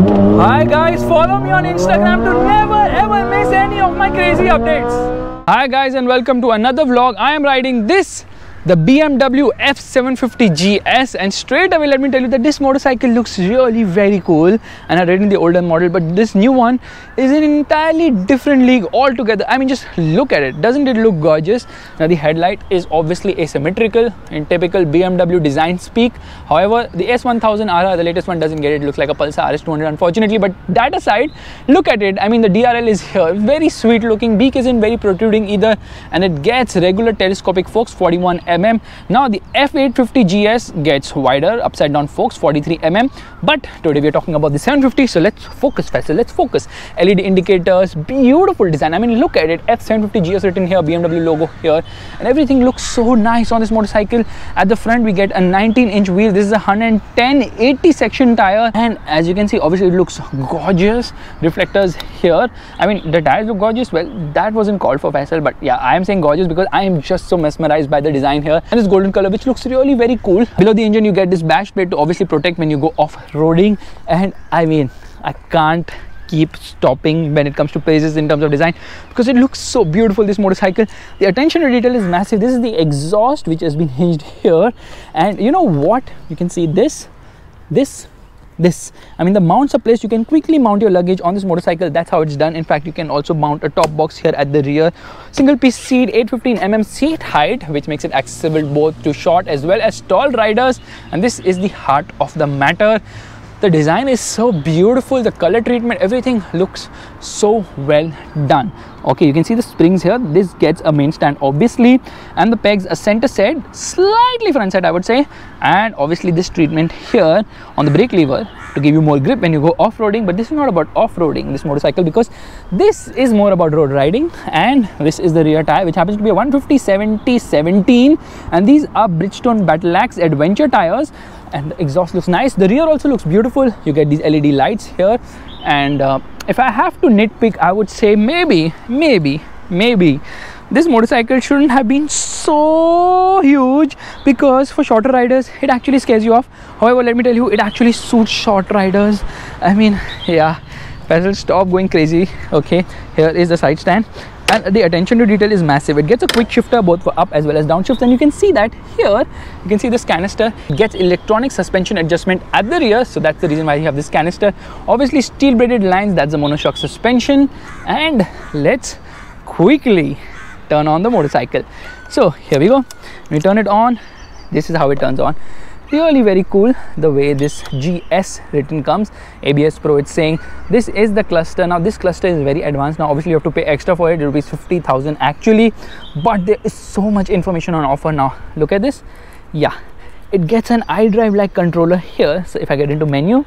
Hi guys, follow me on Instagram to never ever miss any of my crazy updates. Hi guys and welcome to another vlog. I am riding the BMW F750GS, and straight away let me tell you that this motorcycle looks really very cool, and I've ridden the older model, but this new one is an entirely different league altogether. I mean, just look at it. Doesn't it look gorgeous? Now the headlight is obviously asymmetrical in typical BMW design speak. However, the S1000RR, the latest one, doesn't get it. It looks like a Pulsar RS200 unfortunately, but that aside, look at it. I mean, the DRL is here, very sweet looking, beak isn't very protruding either, and it gets regular telescopic forks, 41 mm. Now the F850GS gets wider upside down forks, 43 mm, but today we are talking about the 750, so let's focus, Faisal, let's focus. LED indicators, beautiful design. I mean, look at it. F750GS written here, BMW logo here, and everything looks so nice on this motorcycle. At the front we get a 19-inch wheel. This is a 110/80 section tire, and as you can see, obviously it looks gorgeous. Reflectors here. I mean, the tires look gorgeous. Well, that wasn't called for, Faisal, but yeah, I am saying gorgeous because I am just so mesmerized by the design here, and this golden color which looks really very cool. Below the engine you get this bash plate to obviously protect when you go off-roading, and I mean, I can't keep stopping when it comes to praises in terms of design because it looks so beautiful, this motorcycle. The attention to detail is massive. This is the exhaust which has been hinged here, and you know what, you can see this. I mean, the mounts are placed. You can quickly mount your luggage on this motorcycle. That's how it's done. In fact, you can also mount a top box here at the rear. Single piece seat, 815 mm seat height, which makes it accessible both to short as well as tall riders, and this is the heart of the matter. The design is so beautiful, the color treatment, everything looks so well done. Okay, you can see the springs here. This gets a main stand obviously, and the pegs are center set, slightly front set I would say, and obviously this treatment here on the brake lever to give you more grip when you go off-roading. But this is not about off-roading, this motorcycle, because this is more about road riding. And this is the rear tire, which happens to be a 150/70/17, and these are Bridgestone Battleaxe Adventure tires. And the exhaust looks nice. The rear also looks beautiful. You get these LED lights here, and if I have to nitpick, I would say maybe this motorcycle shouldn't have been so huge, because for shorter riders it actually scares you off. However, let me tell you, it actually suits short riders. I mean, yeah, Faisal, stop going crazy. Okay, here is the side stand, and the attention to detail is massive. It gets a quick shifter both for up as well as down shifts, and you can see that here. You can see this canister. It gets electronic suspension adjustment at the rear, so that's the reason why you have this canister. Obviously steel braided lines, that's the monoshock suspension. And let's quickly turn on the motorcycle. So here we go, we turn it on. This is how it turns on. Really very cool the way this GS written comes. ABS Pro, it's saying. This is the cluster. Now this cluster is very advanced. Now obviously you have to pay extra for it. It will be 50,000 actually, but there is so much information on offer now. Look at this. Yeah, it gets an iDrive like controller here. So if I get into menu,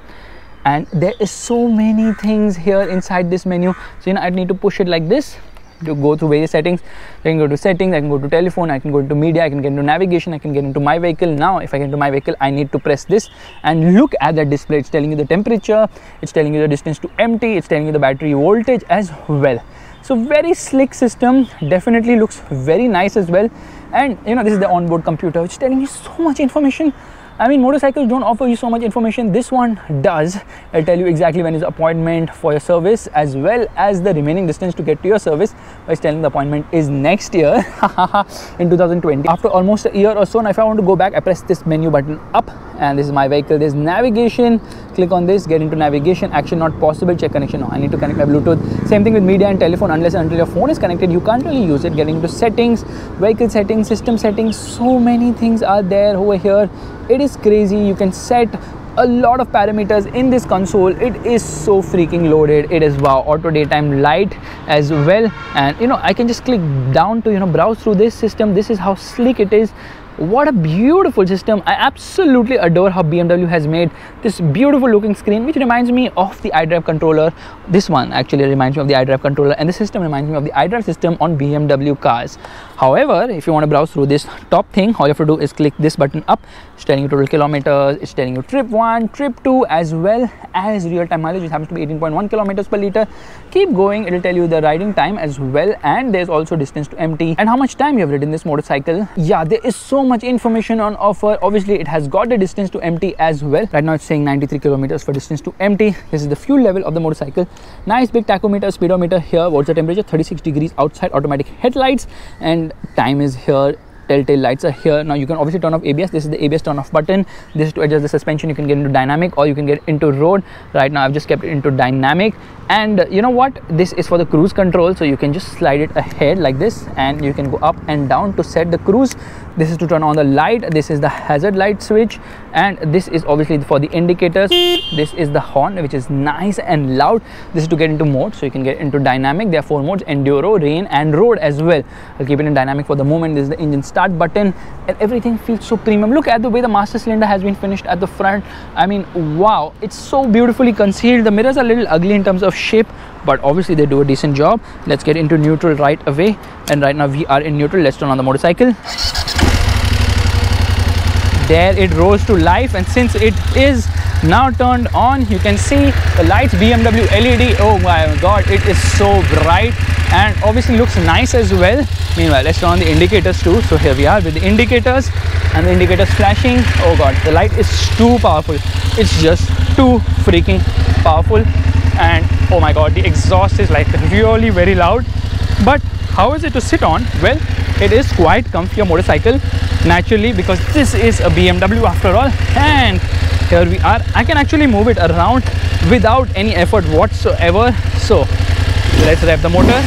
and there is so many things here inside this menu. So you know, I need to push it like this to go through various settings. I can go to settings, I can go to telephone, I can go into media, I can get into navigation, I can get into my vehicle. Now if I get into my vehicle, I need to press this, and look at that display. It's telling you the temperature, it's telling you the distance to empty, it's telling you the battery voltage as well. So very slick system, definitely looks very nice as well. And you know, this is the onboard computer, which is telling you so much information. I mean, motorcycles don't offer you so much information. This one does. It'll tell you exactly when is the appointment for your service, as well as the remaining distance to get to your service, by telling the appointment is next year in 2020. After almost a year or so, now if I want to go back, I press this menu button up, and this is my vehicle. There's navigation. Click on this, get into navigation. Action not possible. Check connection. No, I need to connect my Bluetooth. Same thing with media and telephone. Unless and until your phone is connected, you can't really use it. Getting into settings, vehicle settings, system settings. So many things are there over here. It is crazy. You can set a lot of parameters in this console. It is so freaking loaded. It is wow. Auto daytime light as well. And you know, I can just click down to, you know, browse through this system. This is how slick it is. What a beautiful system. I absolutely adore how BMW has made this beautiful looking screen, which reminds me of the iDrive controller. This one actually reminds me of the iDrive controller, and the system reminds me of the iDrive system on BMW cars. However, if you want to browse through this top thing, all you have to do is click this button up. It's telling you total kilometers, it's telling you trip 1, trip 2, as well as real-time mileage, which happens to be 18.1 kilometers per liter. Keep going, it'll tell you the riding time as well, and there's also distance to empty and how much time you have ridden this motorcycle. Yeah, there is so much information on offer. Obviously, it has got the distance to empty as well. Right now, it's saying 93 kilometers for distance to empty. This is the fuel level of the motorcycle. Nice big tachometer, speedometer here. What's the temperature? 36 degrees outside, automatic headlights, and time is here. Telltale lights are here. Now you can obviously turn off ABS. This is the ABS turn off button. This is to adjust the suspension. You can get into dynamic or you can get into road. Right now I've just kept it into dynamic, and you know what, this is for the cruise control, so you can just slide it ahead like this and you can go up and down to set the cruise. This is to turn on the light. This is the hazard light switch, and this is obviously for the indicators. This is the horn, which is nice and loud. This is to get into mode, so you can get into dynamic. There are four modes: enduro, rain and road as well. I'll keep it in dynamic for the moment. This is the engine start button, and everything feels so premium. Look at the way the master cylinder has been finished at the front. I mean, wow, it's so beautifully concealed. The mirrors are a little ugly in terms of shape, but obviously they do a decent job. Let's get into neutral right away, and right now we are in neutral. Let's turn on the motorcycle. There it rose to life, and since it is now turned on, you can see the lights, BMW LED. Oh my god, it is so bright, and obviously looks nice as well. Meanwhile, let's turn on the indicators too. So here we are with the indicators, and the indicators flashing. Oh god, the light is too powerful. It's just too freaking powerful. And oh my god, the exhaust is like really very loud. But how is it to sit on? Well, it is quite comfy, a motorcycle, naturally, because this is a BMW after all. And here we are. I can actually move it around without any effort whatsoever. So let's rev the motor.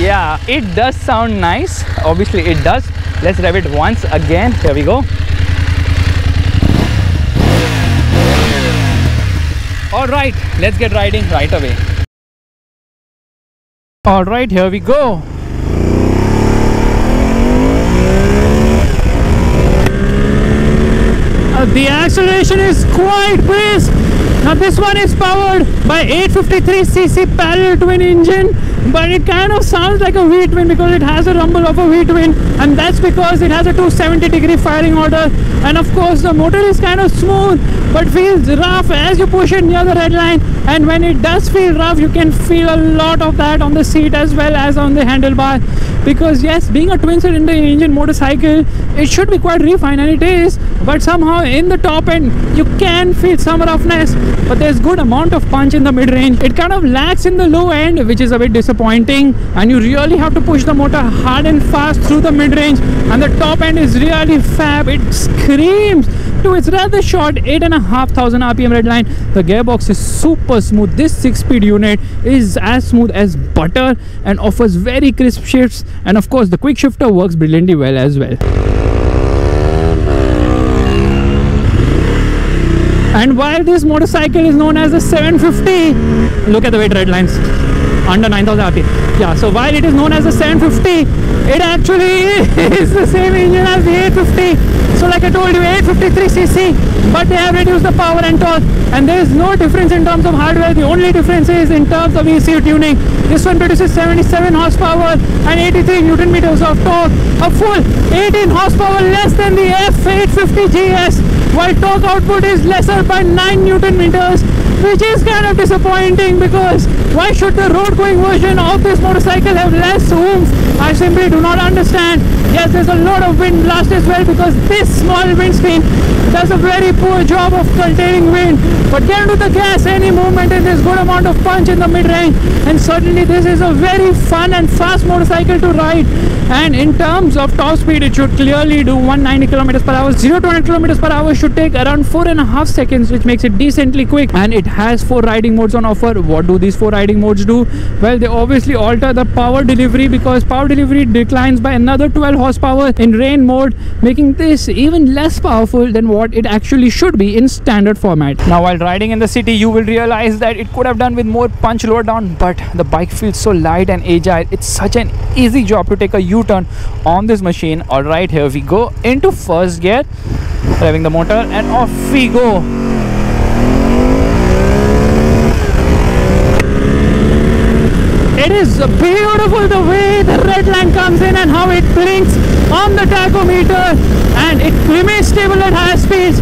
Yeah, it does sound nice. Obviously it does. Let's rev it once again. Here we go. All right, let's get riding right away. All right, here we go. The acceleration is quite brisk. Now this one is powered by 853cc parallel twin engine, but it kind of sounds like a V-twin because it has a rumble of a V-twin, and that's because it has a 270 degree firing order. And of course the motor is kind of smooth but feels rough as you push it near the red line, and when it does feel rough, you can feel a lot of that on the seat as well as on the handlebar, because yes, being a twin cylinder engine motorcycle, it should be quite refined, and it is, but somehow in the top end you can feel some roughness, but there's good amount of punch in the mid-range. It kind of lacks in the low end, which is a bit disappointing, and you really have to push the motor hard and fast through the mid-range, and the top end is really fab. It screams to its rather short 8,500 RPM red line. The gearbox is super smooth. This 6-speed unit is as smooth as butter and offers very crisp shifts, and of course the quick shifter works brilliantly well as well. And while this motorcycle is known as the 750, look at the weight red lines, under 9,000 RPM. Yeah, so while it is known as the 750, it actually is the same engine as the 850. So like I told you, 853cc, but they have reduced the power and torque, and there is no difference in terms of hardware. The only difference is in terms of ECU tuning. This one produces 77 horsepower and 83 newton meters of torque, a full 18 horsepower less than the F850GS. While torque output is lesser by 9 newton meters, which is kind of disappointing, because why should the road going version of this motorcycle have less oomph? I simply do not understand. Yes, there's a lot of wind blast as well, because this small windscreen does a very poor job of containing wind, but get into the gas, any movement, and there's good amount of punch in the mid-range, and certainly this is a very fun and fast motorcycle to ride. And in terms of top speed, it should clearly do 190 kilometers per hour. 0 to 100 kilometers per hour should take around 4.5 seconds, which makes it decently quick. And it has 4 riding modes on offer. What do these 4 riding modes do? Well, they obviously alter the power delivery, because power delivery declines by another 12 horsepower in rain mode, making this even less powerful than what it actually should be in standard format. Now, while riding in the city, you will realize that it could have done with more punch lower down, but the bike feels so light and agile. It's such an easy job to take a U-turn on this machine. All right, here we go into first gear, revving the motor, and off we go. It is beautiful the way the red line comes in and how it blinks on the tachometer, and it remains stable at higher speeds.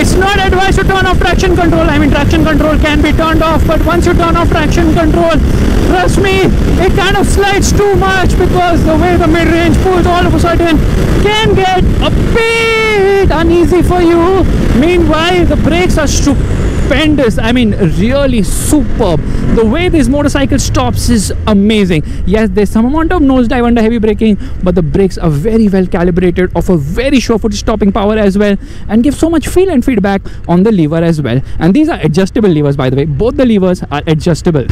It's not advised to turn off traction control. I mean, traction control can be turned off, but once you turn off traction control, trust me, it kind of slides too much, because the way the mid-range pulls all of a sudden can get a bit uneasy for you. Meanwhile, the brakes are stupendous. I mean, really superb. The way this motorcycle stops is amazing. Yes, there's some amount of nosedive under heavy braking, but the brakes are very well calibrated, offer very sure-footed stopping power as well, and give so much feel and feedback on the lever as well. And these are adjustable levers, by the way. Both the levers are adjustable.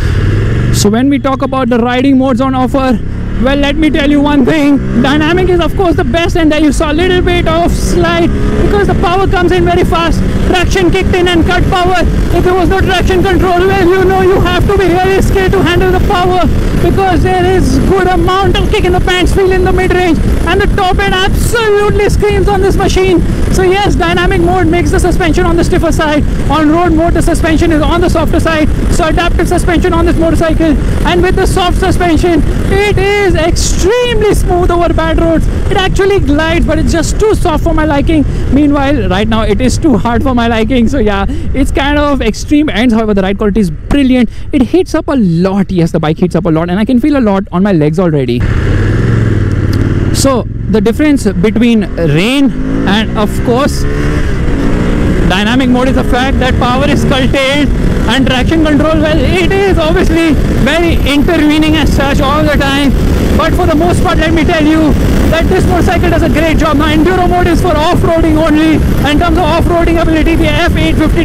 So when we talk about the riding modes on offer, well, let me tell you one thing. Dynamic is of course the best, and there you saw a little bit of slide because the power comes in very fast. Traction kicked in and cut power. If there was no traction control, well, you know, you have to be very skilled to handle the power, because there is good amount of kick in the pants feel in the mid-range, and the top end absolutely screams on this machine. So yes, dynamic mode makes the suspension on the stiffer side. On road mode, the suspension is on the softer side. So adaptive suspension on this motorcycle, and with the soft suspension, it is extremely smooth over bad roads. It actually glides, but it's just too soft for my liking. Meanwhile, right now it is too hard for my liking. So yeah, it's kind of extreme ends. However, the ride quality is brilliant. It heats up a lot. Yes, the bike heats up a lot, and I can feel a lot on my legs already. So the difference between rain and, of course, dynamic mode is the fact that power is curtailed, and traction control, well, it is obviously very intervening as such all the time. But for the most part, let me tell you that this motorcycle does a great job. Now, enduro mode is for off-roading only. In terms of off-roading ability, the F850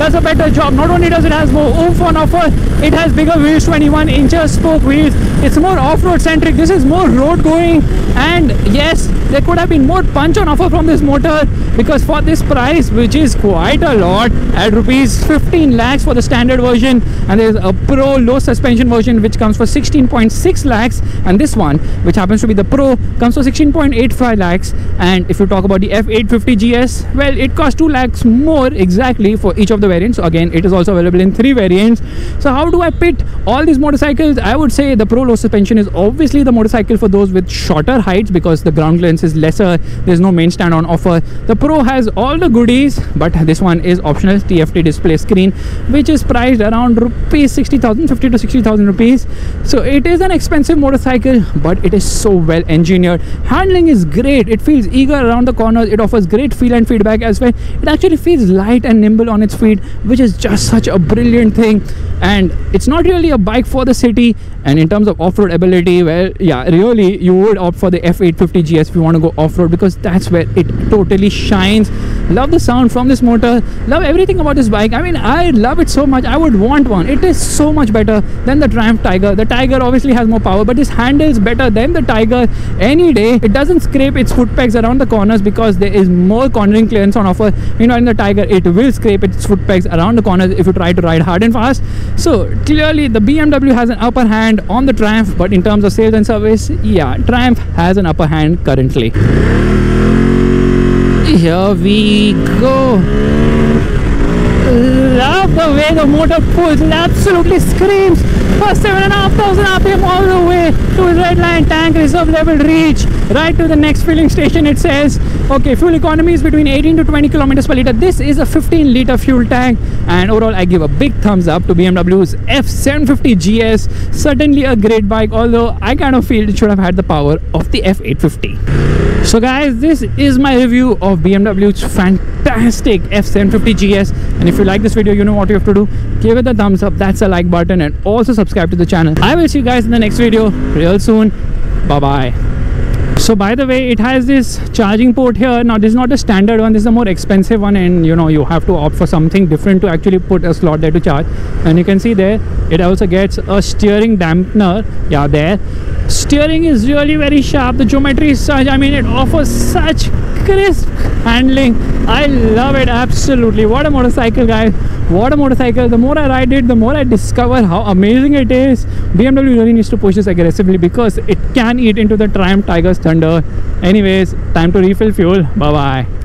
does a better job. Not only does it have more oomph on offer, it has bigger wheels, 21 inches spoke wheels. It's more off-road centric. This is more road going, and yes, there could have been more punch on offer from this motor, because for this price, which is quite a lot, at rupees 15 lakhs for the standard version, and there's a pro low suspension version which comes for 16.6 lakhs, and this one, which happens to be the pro, comes for 16.85 lakhs. And if you talk about the F850GS, well, it costs 2 lakhs more exactly for each of the variants. So again, it is also available in 3 variants. So how do I pit all these motorcycles? I would say the pro low suspension is obviously the motorcycle for those with shorter heights, because the ground clearance is lesser, there's no main stand on offer. The pro has all the goodies, but this one is optional. TFT display screen, which is priced around rupees 60,000, 50 to 60,000 rupees. So it is an expensive motorcycle, but it is so well engineered. Handling is great. It feels eager around the corners. It offers great feel and feedback as well. It actually feels light and nimble on its feet, which is just such a brilliant thing. And it's not really a bike for the city. And in terms of off-road ability, well, yeah, really, you would opt for the F850GS if you want to go off-road, because that's where it totally shines. Love the sound from this motor. Love everything about this bike. I mean, I love it so much. I would want one. It is so much better than the Triumph Tiger. The Tiger obviously has more power, but this handles better than the Tiger any day. It doesn't scrape its foot pegs around the corners because there is more cornering clearance on offer. You know, in the Tiger, it will scrape its foot pegs around the corners if you try to ride hard and fast. So clearly, the BMW has an upper hand on the Triumph, but in terms of sales and service, yeah, Triumph has an upper hand currently. Here we go. Love the way the motor pulls. It absolutely screams for 7,500 RPM all the way to the red line tank reserve level reach. Right to the next filling station, it says. Okay, fuel economy is between 18 to 20 kilometers per liter. This is a 15-liter fuel tank, and overall, I give a big thumbs up to BMW's F750GS. Certainly a great bike, although I kind of feel it should have had the power of the F850. So guys, this is my review of BMW's fantastic F750GS. And if you like this video, you know what you have to do. Give it a thumbs up, that's a like button, and also subscribe to the channel. I will see you guys in the next video real soon. Bye-bye. So by the way, it has this charging port here. Now, this is not a standard one. This is a more expensive one, and you know, you have to opt for something different to actually put a slot there to charge. And you can see there, it also gets a steering dampener. Yeah, there. Steering is really very sharp. The geometry is such, I mean, it offers such crisp handling. I love it absolutely. What a motorcycle, guys. What a motorcycle. The more I ride it, the more I discover how amazing it is. BMW really needs to push this aggressively, because it can eat into the Triumph Tiger's thunder. Anyways, time to refill fuel. Bye bye.